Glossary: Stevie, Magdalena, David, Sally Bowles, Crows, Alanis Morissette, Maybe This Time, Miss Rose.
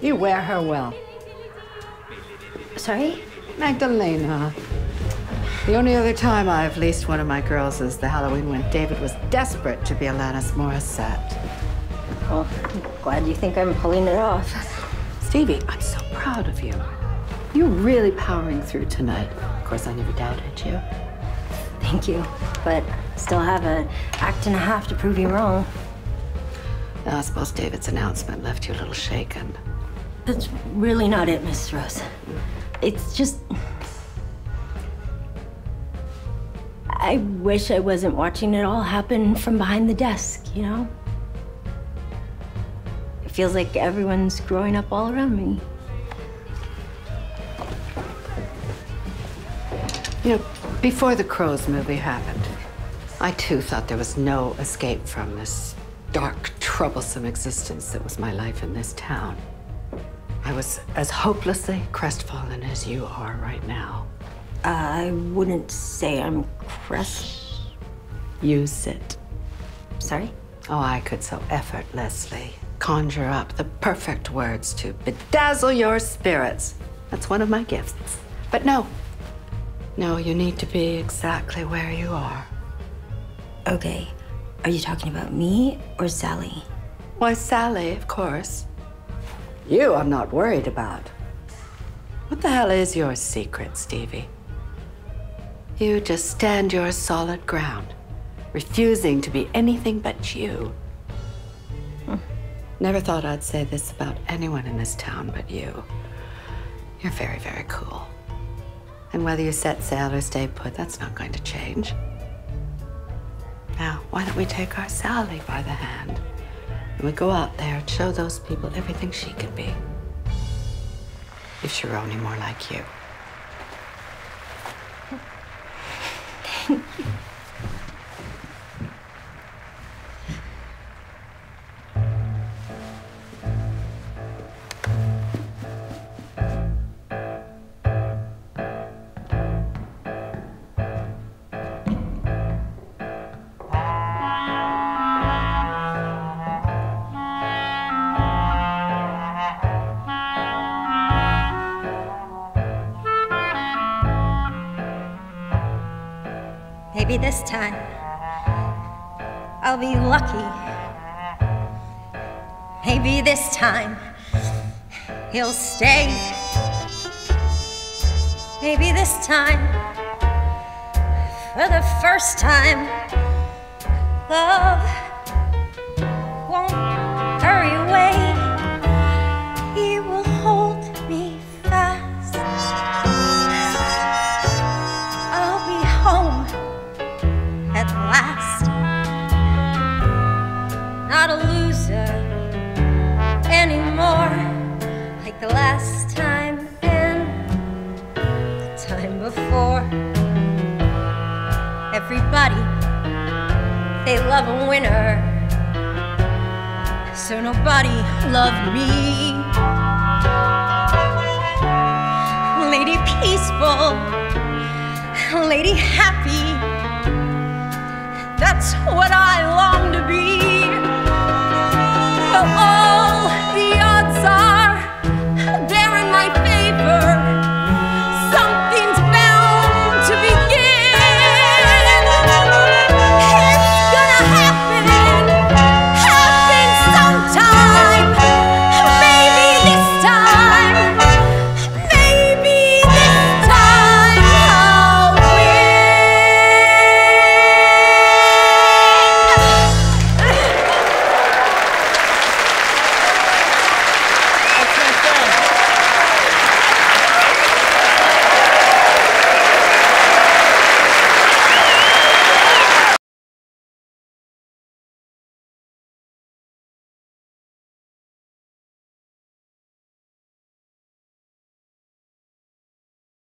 You wear her well. Sorry? Magdalena. The only other time I've leased one of my girls is the Halloween when David was desperate to be Alanis Morissette. Well, I'm glad you think I'm pulling it off. Stevie, I'm so proud of you. You're really powering through tonight. Of course, I never doubted you. Thank you, but still have an act and a half to prove you wrong. I suppose David's announcement left you a little shaken. That's really not it, Miss Rose. It's just... I wish I wasn't watching it all happen from behind the desk, you know? It feels like everyone's growing up all around me. You know, before the Crows movie happened, I too thought there was no escape from this dark, troublesome existence that was my life in this town. I was as hopelessly crestfallen as you are right now. I wouldn't say I'm crest... Use it. Sorry? Oh, I could so effortlessly conjure up the perfect words to bedazzle your spirits. That's one of my gifts. But no. No, you need to be exactly where you are. Okay. Are you talking about me or Sally? Why, Sally, of course. You, I'm not worried about. What the hell is your secret, Stevie? You just stand your solid ground, refusing to be anything but you. Never thought I'd say this about anyone in this town but you. You're very, very cool. And whether you set sail or stay put, that's not going to change. Now, why don't we take our Sally by the hand and we go out there and show those people everything she can be. If she were only more like you. Thank you. Maybe this time, I'll be lucky. Maybe this time, he'll stay. Maybe this time, for the first time, love won't hurry away. He will hold me fast. I'll be home. At last, not a loser anymore, like the last time and the time before. Everybody, they love a winner, so nobody loved me. Lady Peaceful, Lady Happy, that's what I long to be. Oh, oh.